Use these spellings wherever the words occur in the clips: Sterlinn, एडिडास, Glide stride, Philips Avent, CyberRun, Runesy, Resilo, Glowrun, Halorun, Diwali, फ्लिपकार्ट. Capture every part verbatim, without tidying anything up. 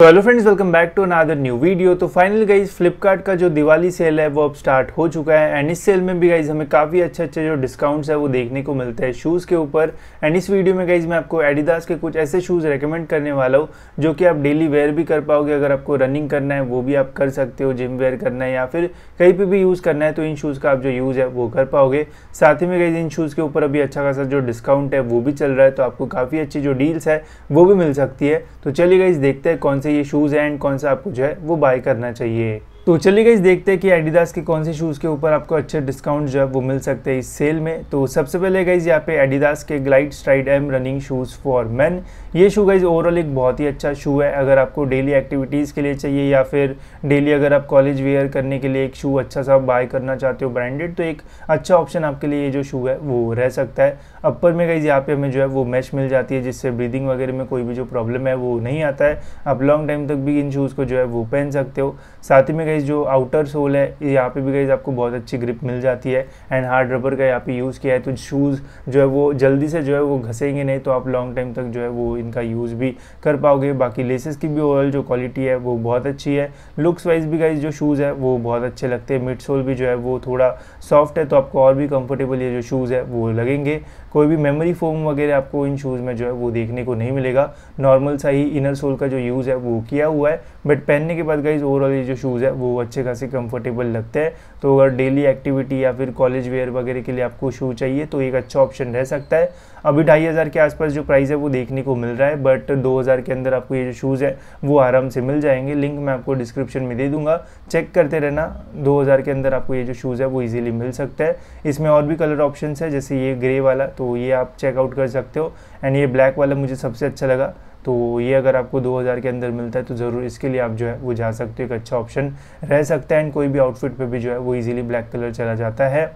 तो hello friends, welcome back to another new video. तो finally guys फ्लिपकार्ट का जो दिवाली सेल है वो अब स्टार्ट हो चुका है एंड इस सेल में भी गाइज हमें काफ़ी अच्छे अच्छे जो डिस्काउंट्स है वो देखने को मिलते हैं शूज़ के ऊपर। एंड इस वीडियो में गाइज मैं आपको एडिडास के कुछ ऐसे शूज़ रेकमेंड करने वाला हूँ जो कि आप डेली वेयर भी कर पाओगे। अगर आपको रनिंग करना है वो भी आप कर सकते हो, जिम वेयर करना है या फिर कहीं पर भी यूज़ करना है तो इन शूज़ का आप जो यूज़ है वो कर पाओगे। साथ ही में गाइज इन शूज़ के ऊपर अभी अच्छा खासा जो डिस्काउंट है वो भी चल रहा है, तो आपको काफ़ी अच्छी जो डील्स है वो भी मिल सकती है। तो चलिए गाइज देखते हैं कौन से ये शूज़ हैं एंड कौन सा आपको जो है वो बाय करना चाहिए। तो चलिए गाइस देखते हैं कि एडिडास के कौन से शूज़ के ऊपर आपको अच्छे डिस्काउंट जो है वो मिल सकते हैं इस सेल में। तो सबसे पहले गाइस यहाँ पे एडिडास के glide STRIDE M running shoes for men. ये शू गाइस ओवरऑल एक बहुत ही अच्छा शू है। अगर आपको डेली एक्टिविटीज़ के लिए चाहिए या फिर डेली अगर आप कॉलेज वेयर करने के लिए एक शू अच्छा सा बाय करना चाहते हो ब्रांडेड, तो एक अच्छा ऑप्शन आपके लिए ये जो शू है वो रह सकता है। अपर में गाइस यहाँ पे हमें जो है वो मैश मिल जाती है जिससे ब्रीदिंग वगैरह में कोई भी जो प्रॉब्लम है वो नहीं आता है। आप लॉन्ग टाइम तक भी इन शूज़ को जो है वो पहन सकते हो। साथ ही में जो आउटर सोल है यहाँ पे भी गाइज आपको बहुत अच्छी ग्रिप मिल जाती है एंड हार्ड रबर का यहाँ पे यूज़ किया है तो शूज़ जो है वो जल्दी से जो है वो घसेंगे नहीं, तो आप लॉन्ग टाइम तक जो है वो इनका यूज़ भी कर पाओगे। बाकी लेसेस की भी ओवरऑल जो क्वालिटी है वो बहुत अच्छी है। लुक्स वाइज भी गाइज जो शूज़ है वो बहुत अच्छे लगते हैं। मिड सोल भी जो है वो थोड़ा सॉफ्ट है तो आपको और भी कंफर्टेबल ये जो शूज़ है वो लगेंगे। कोई भी मेमोरी फोम वगैरह आपको इन शूज़ में जो है वो देखने को नहीं मिलेगा। नॉर्मल सा ही इनर सोल का जो यूज़ है वो किया हुआ है, बट पहनने के बाद गाइज ओवरऑल ये जो शूज़ है वो अच्छे खासे कंफर्टेबल लगते हैं। तो अगर डेली एक्टिविटी या फिर कॉलेज वेयर वगैरह के लिए आपको शू चाहिए तो एक अच्छा ऑप्शन रह सकता है। अभी ढाई हज़ार के आसपास जो प्राइस है वो देखने को मिल रहा है, बट दो हज़ार के अंदर आपको ये जो शूज़ है वो आराम से मिल जाएंगे। लिंक मैं आपको डिस्क्रिप्शन में दे दूंगा, चेक करते रहना। दो हज़ार के अंदर आपको ये जो शूज़ है वो ईजिली मिल सकता है। इसमें और भी कलर ऑप्शन है, जैसे ये ग्रे वाला तो ये आप चेकआउट कर सकते हो एंड ये ब्लैक वाला मुझे सबसे अच्छा लगा, तो ये अगर आपको दो हज़ार के अंदर मिलता है तो ज़रूर इसके लिए आप जो है वो जा सकते हो। एक अच्छा ऑप्शन रह सकता है एंड कोई भी आउटफिट पे भी जो है वो इजीली ब्लैक कलर चला जाता है।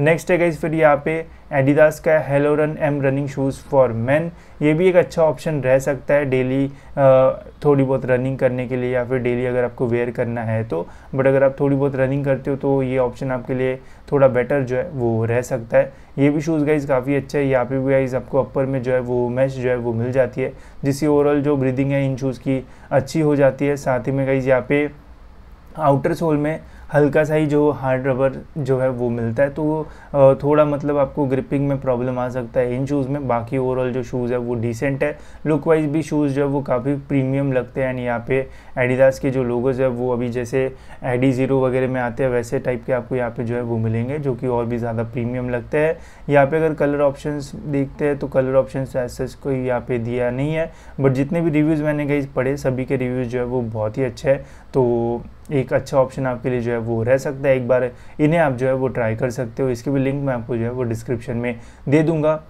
नेक्स्ट है गाइस फिर यहाँ पे एडिडास का हेलोरन M running shoes for men. ये भी एक अच्छा ऑप्शन रह सकता है डेली थोड़ी बहुत रनिंग करने के लिए या फिर डेली अगर आपको वेयर करना है तो। बट अगर आप थोड़ी बहुत रनिंग करते हो तो ये ऑप्शन आपके लिए थोड़ा बेटर जो है वो रह सकता है। ये भी शूज़ गाइस काफ़ी अच्छा है। यहाँ पे भी गाइस आपको अपर में जो है वो मैश जो है वो मिल जाती है जिससे ओवरऑल जो ब्रीदिंग है इन शूज़ की अच्छी हो जाती है। साथ ही में गाइस यहाँ पे आउटर सोल में हल्का सा ही जो हार्ड रबर जो है वो मिलता है, तो थोड़ा मतलब आपको ग्रिपिंग में प्रॉब्लम आ सकता है इन शूज़ में। बाकी ओवरऑल जो शूज़ है वो डिसेंट है। लुक वाइज भी शूज़ जो है वो काफ़ी प्रीमियम लगते हैं एंड यहाँ पे एडिडास के जो लोगोज है वो अभी जैसे एडी ज़ीरो वगैरह में आते हैं वैसे टाइप के आपको यहाँ पे जो है वो मिलेंगे, जो कि और भी ज़्यादा प्रीमियम लगते हैं। यहाँ पर अगर कलर ऑप्शन देखते हैं तो कलर ऑप्शन ऐसे कोई यहाँ पर दिया नहीं है, बट जितने भी रिव्यूज़ मैंने गई पढ़े सभी के रिव्यूज़ जो है वो बहुत ही अच्छे हैं। तो एक अच्छा ऑप्शन आपके लिए जो है वो रह सकता है। एक बार इन्हें आप जो है वो ट्राई कर सकते हो। इसकी भी लिंक मैं आपको जो है वो डिस्क्रिप्शन में दे दूंगा।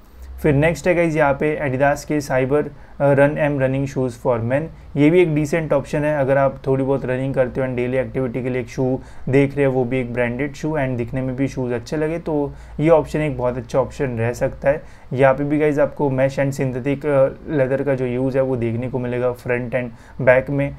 फिर नेक्स्ट है गाइज यहाँ पे एडिडास के cyber run M running shoes for men. ये भी एक डिसेंट ऑप्शन है। अगर आप थोड़ी बहुत रनिंग करते हो एंड डेली एक्टिविटी के लिए एक शू देख रहे हो वो भी एक ब्रांडेड शू एंड दिखने में भी शूज़ अच्छे लगे तो ये ऑप्शन एक बहुत अच्छा ऑप्शन रह सकता है। यहाँ पे भी गाइज आपको मैश एंड सिंथेटिक लेदर का जो यूज़ है वो देखने को मिलेगा फ्रंट एंड बैक में।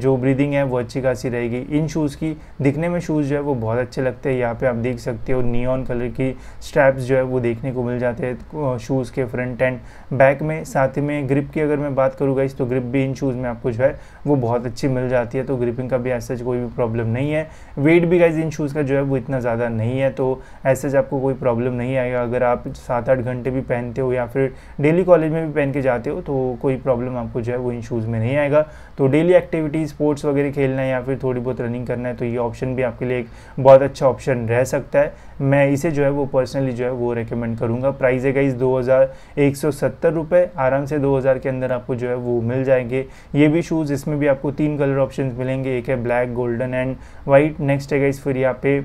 जो ब्रीदिंग है वो अच्छी खासी रहेगी इन शूज़ की। दिखने में शूज़ जो है वो बहुत अच्छे लगते हैं। यहाँ पर आप देख सकते हो नियॉन कलर की स्ट्रैप्स जो है वो देखने को मिल जाते हैं शूज़ के फ्रंट एंड बैक में। साथ ही में ग्रिप की अगर मैं बात करूँगा इस तो ग्रिप भी इन शूज़ में आपको जो है वो बहुत अच्छी मिल जाती है, तो ग्रिपिंग का भी ऐसे कोई भी प्रॉब्लम नहीं है। वेट भी गाइज इन शूज़ का जो है वो इतना ज़्यादा नहीं है, तो ऐसे आपको कोई प्रॉब्लम नहीं आएगा। अगर आप सात आठ घंटे भी पहनते हो या फिर डेली कॉलेज में भी पहन के जाते हो तो कोई प्रॉब्लम आपको जो है वो इन शूज़ में नहीं आएगा। तो डेली एक्टिविटीज़ स्पोर्ट्स वगैरह खेलना है या फिर थोड़ी बहुत रनिंग करना है तो ये ऑप्शन भी आपके लिए एक बहुत अच्छा ऑप्शन रह सकता है। मैं इसे जो है वो पर्सनली जो है वो रेकमेंड करूँगा। प्राइस है गाइज दो हज़ार एक सौ सत्तर रुपये। आराम से दो हज़ार के अंदर आपको जो है वो मिल जाएंगे ये भी शूज़। इसमें भी आपको तीन कलर ऑप्शंस मिलेंगे, एक है black, golden and white. Next है गाइस फिर यहाँ पे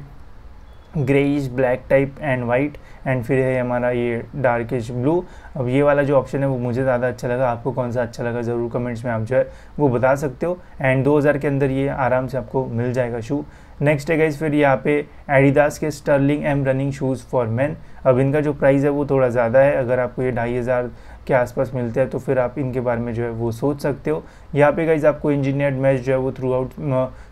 greyish black type and white and फिर है हमारा ये डार्किश ब्लू। अब ये वाला जो ऑप्शन है वो मुझे ज़्यादा अच्छा लगा, आपको कौन सा अच्छा लगा ज़रूर कमेंट्स में आप जो है वो बता सकते हो। एंड दो हज़ार के अंदर ये आराम से आपको मिल जाएगा शू। नेक्स्ट है गाइस फिर यहाँ पे एडिडास के Sterling M running shoes for men. अब इनका जो प्राइस है वो थोड़ा ज़्यादा है। अगर आपको ये ढाई हज़ार के आसपास मिलते हैं, तो फिर आप इनके बारे में जो है वो सोच सकते हो। यहाँ पे गाइज आपको इंजीनियर्ड मैच जो है वो थ्रू आउट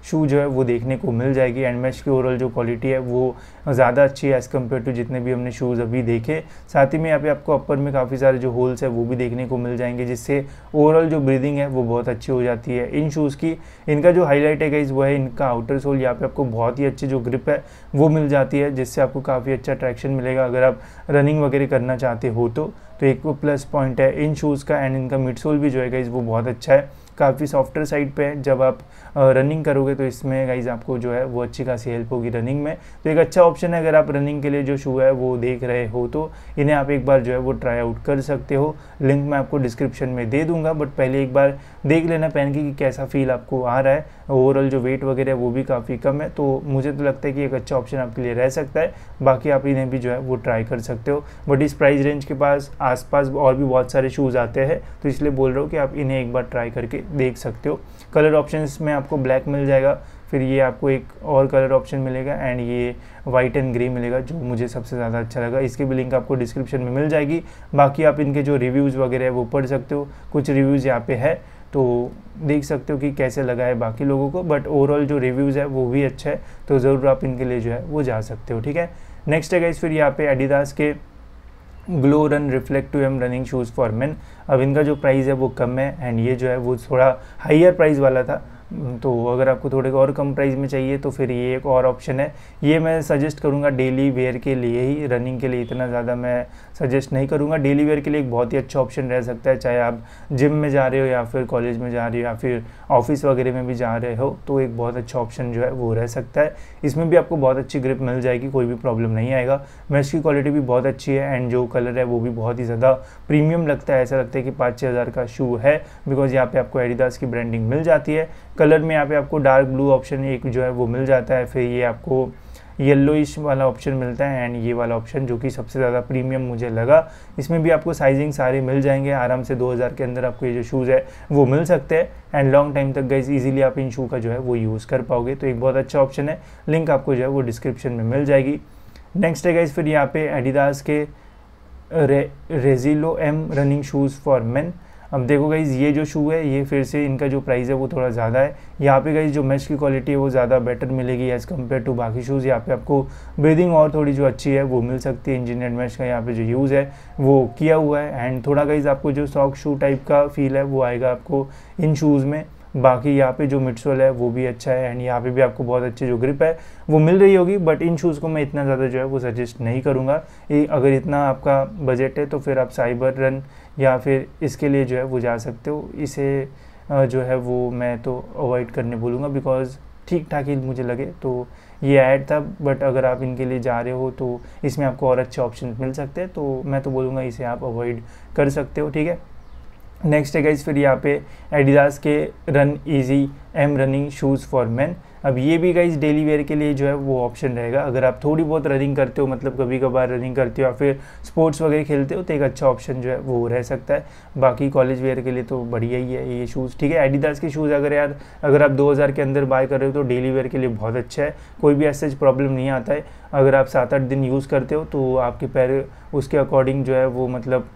शू जो है वो देखने को मिल जाएगी, एंड मैच की ओवरऑल जो क्वालिटी है वो ज़्यादा अच्छी है एज़ कम्पेयर टू जितने भी हमने शूज़ अभी देखे। साथ ही में यहाँ पे आपको अपर में काफ़ी सारे जो होल्स है वो भी देखने को मिल जाएंगे, जिससे ओवरऑल जो ब्रीदिंग है वो बहुत अच्छी हो जाती है इन शूज़ की। इनका जो हाईलाइट है गाइज वो है इनका आउटर सोल, यहाँ पे आपको बहुत ही अच्छी जो ग्रिप है वो मिल जाती है, जिससे आपको काफ़ी अच्छा ट्रैक्शन मिलेगा अगर आप रनिंग वगैरह करना चाहते हो तो तो एक वो प्लस पॉइंट है इन शूज़ का। एंड इनका मिड सोल भी जो है गाइज़ वो बहुत अच्छा है, काफ़ी सॉफ्टर साइड पे है, जब आप रनिंग करोगे तो इसमें गाइज़ आपको जो है वो अच्छी खासी हेल्प होगी रनिंग में, तो एक अच्छा ऑप्शन है अगर आप रनिंग के लिए जो शू है वो देख रहे हो तो इन्हें आप एक बार जो है वो ट्राई आउट कर सकते हो। लिंक मैं आपको डिस्क्रिप्शन में दे दूंगा, बट पहले एक बार देख लेना पहन के कि कैसा फील आपको आ रहा है। ओवरऑल जो वेट वगैरह वो भी काफ़ी कम है, तो मुझे तो लगता है कि एक अच्छा ऑप्शन आपके लिए रह सकता है। बाकी आप इन्हें भी जो है वो ट्राई कर सकते हो, बट इस प्राइस रेंज के पास आसपास और भी बहुत सारे शूज़ आते हैं, तो इसलिए बोल रहा हूँ कि आप इन्हें एक बार ट्राई करके देख सकते हो। कलर ऑप्शंस में आपको ब्लैक मिल जाएगा, फिर ये आपको एक और कलर ऑप्शन मिलेगा, एंड ये वाइट एंड ग्रे मिलेगा जो मुझे सबसे ज़्यादा अच्छा लगा। इसकी भी लिंक आपको डिस्क्रिप्शन में मिल जाएगी, बाकी आप इनके जो रिव्यूज़ वगैरह है वो पढ़ सकते हो। कुछ रिव्यूज़ यहाँ पे है तो देख सकते हो कि कैसे लगा है बाकी लोगों को, बट ओवरऑल जो रिव्यूज़ है वो भी अच्छा है, तो ज़रूर आप इनके लिए जो है वो जा सकते हो। ठीक है, नेक्स्ट है गाइस फिर यहाँ पे एडिडास के glow run reflective M running shoes for men. अब इनका जो प्राइस है वो कम है, एंड ये जो है वो थोड़ा हाइयर प्राइस वाला था, तो अगर आपको थोड़े और कम प्राइस में चाहिए तो फिर ये एक और ऑप्शन है। ये मैं सजेस्ट करूंगा डेली वेयर के लिए ही, रनिंग के लिए इतना ज़्यादा मैं सजेस्ट नहीं करूंगा। डेली वेयर के लिए एक बहुत ही अच्छा ऑप्शन रह सकता है, चाहे आप जिम में जा रहे हो या फिर कॉलेज में जा रहे हो या फिर ऑफिस वगैरह में भी जा रहे हो, तो एक बहुत अच्छा ऑप्शन जो है वो रह सकता है। इसमें भी आपको बहुत अच्छी ग्रिप मिल जाएगी, कोई भी प्रॉब्लम नहीं आएगा। मैच की क्वालिटी भी बहुत अच्छी है, एंड जो कलर है वो भी बहुत ही ज़्यादा प्रीमियम लगता है, ऐसा लगता है कि पाँच छः हज़ार का शू है, बिकॉज यहाँ पे आपको एडिडास की ब्रांडिंग मिल जाती है। कलर में यहाँ पे आपको डार्क ब्लू ऑप्शन एक जो है वो मिल जाता है, फिर ये आपको येलोइश वाला ऑप्शन मिलता है, एंड ये वाला ऑप्शन जो कि सबसे ज़्यादा प्रीमियम मुझे लगा। इसमें भी आपको साइजिंग सारे मिल जाएंगे, आराम से दो हज़ार के अंदर आपको ये जो शूज़ है वो मिल सकते हैं, एंड लॉन्ग टाइम तक गाइस इजीली आप इन शू का जो है वो यूज़ कर पाओगे, तो एक बहुत अच्छा ऑप्शन है। लिंक आपको जो है वो डिस्क्रिप्शन में मिल जाएगी। नेक्स्ट है गाइस फिर यहाँ पे एडिडास के रे, Resilo M running shoes for men. अब देखो गाइज़ ये जो शू है ये फिर से इनका जो प्राइस है वो थोड़ा ज़्यादा है। यहाँ पे गाइज़ जो मैच की क्वालिटी है वो ज़्यादा बेटर मिलेगी एज़ कम्पेयर टू बाकी शूज़। यहाँ पे आपको ब्रीदिंग और थोड़ी जो अच्छी है वो मिल सकती है, इंजीनियर्ड मैच का यहाँ पे जो यूज़ है वो किया हुआ है, एंड थोड़ा गाइज़ आपको जो सॉक शू टाइप का फील है वो आएगा आपको इन शूज़ में। बाकी यहाँ पे जो मिडसोल है वो भी अच्छा है, एंड यहाँ पे भी आपको बहुत अच्छी जो ग्रिप है वो मिल रही होगी, बट इन शूज़ को मैं इतना ज़्यादा जो है वो सजेस्ट नहीं करूँगा। ये अगर इतना आपका बजट है तो फिर आप साइबर रन या फिर इसके लिए जो है वो जा सकते हो। इसे जो है वो मैं तो अवॉइड करने बोलूँगा, बिकॉज़ ठीक ठाक ही मुझे लगे, तो ये ऐड था। बट अगर आप इनके लिए जा रहे हो तो इसमें आपको और अच्छे ऑप्शन मिल सकते हैं, तो मैं तो बोलूँगा इसे आप अवॉइड कर सकते हो। ठीक है, नेक्स्ट है गाइज फिर यहाँ पे एडिडास के run easy M running shoes for men. अब ये भी गाइज डेली वेयर के लिए जो है वो ऑप्शन रहेगा। अगर आप थोड़ी बहुत रनिंग करते हो, मतलब कभी कभार रनिंग करते हो या फिर स्पोर्ट्स वगैरह खेलते हो, तो एक अच्छा ऑप्शन जो है वो रह सकता है। बाकी कॉलेज वेयर के लिए तो बढ़िया ही है ये शूज़। ठीक है, एडिडास के शूज़ अगर यार अगर आप दो हज़ार के अंदर बाय कर रहे हो तो डेली वेयर के लिए बहुत अच्छा है, कोई भी ऐसे प्रॉब्लम नहीं आता है। अगर आप सात आठ दिन यूज़ करते हो तो आपके पैर उसके अकॉर्डिंग जो है वो मतलब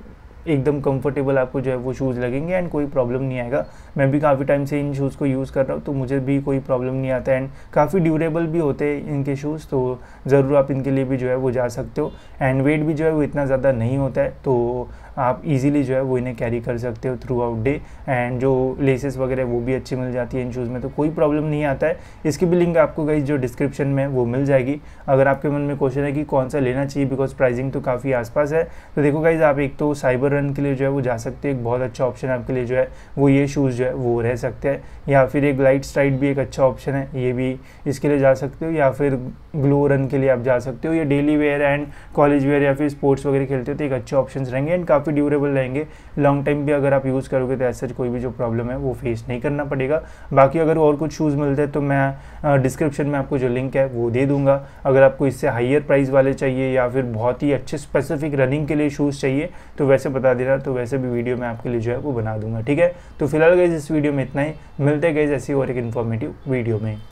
एकदम कंफर्टेबल आपको जो है वो शूज़ लगेंगे, एंड कोई प्रॉब्लम नहीं आएगा। मैं भी काफ़ी टाइम से इन शूज़ को यूज़ कर रहा हूँ, तो मुझे भी कोई प्रॉब्लम नहीं आता, एंड काफ़ी ड्यूरेबल भी होते हैं इनके शूज़, तो ज़रूर आप इनके लिए भी जो है वो जा सकते हो। एंड वेट भी जो है वो इतना ज़्यादा नहीं होता है, तो आप इजीली जो है वो इन्हें कैरी कर सकते हो थ्रू आउट डे, एंड जो लेसेस वगैरह वो भी अच्छी मिल जाती है इन शूज़ में, तो कोई प्रॉब्लम नहीं आता है। इसकी भी लिंक आपको गाइस जो डिस्क्रिप्शन में वो मिल जाएगी। अगर आपके मन में क्वेश्चन है कि कौन सा लेना चाहिए, बिकॉज प्राइसिंग तो काफ़ी आसपास है, तो देखो गाइस आप एक तो साइबर रन के लिए जो है वो जा सकते हैं, एक बहुत अच्छा ऑप्शन आपके लिए जो है वो ये शूज़ जो है वो रह सकते हैं। या फिर एक लाइट स्ट्राइड भी एक अच्छा ऑप्शन है, ये भी इसके लिए जा सकते हो। या फिर ग्लो रन के लिए आप जा सकते हो। ये daily wear and college wear या फिर स्पोर्ट्स वगैरह खेलते हो तो एक अच्छे ऑप्शन रहेंगे, एंड काफ़ी ड्यूरेबल रहेंगे। लॉन्ग टाइम भी अगर आप यूज़ करोगे तो ऐसा कोई भी जो प्रॉब्लम है वो फेस नहीं करना पड़ेगा। बाकी अगर और कुछ शूज़ मिलते हैं तो मैं डिस्क्रिप्शन में आपको जो लिंक है वो दे दूंगा। अगर आपको इससे हाइयर प्राइस वाले चाहिए या फिर बहुत ही अच्छे स्पेसिफिक रनिंग के लिए शूज़ चाहिए तो वैसे बता देना, तो वैसे भी वीडियो मैं आपके लिए जो है वो बना दूंगा। ठीक है, तो फिलहाल गाइस इस वीडियो में इतना ही। मिलते हैं गाइस ऐसी और एक इन्फॉर्मेटिव वीडियो में।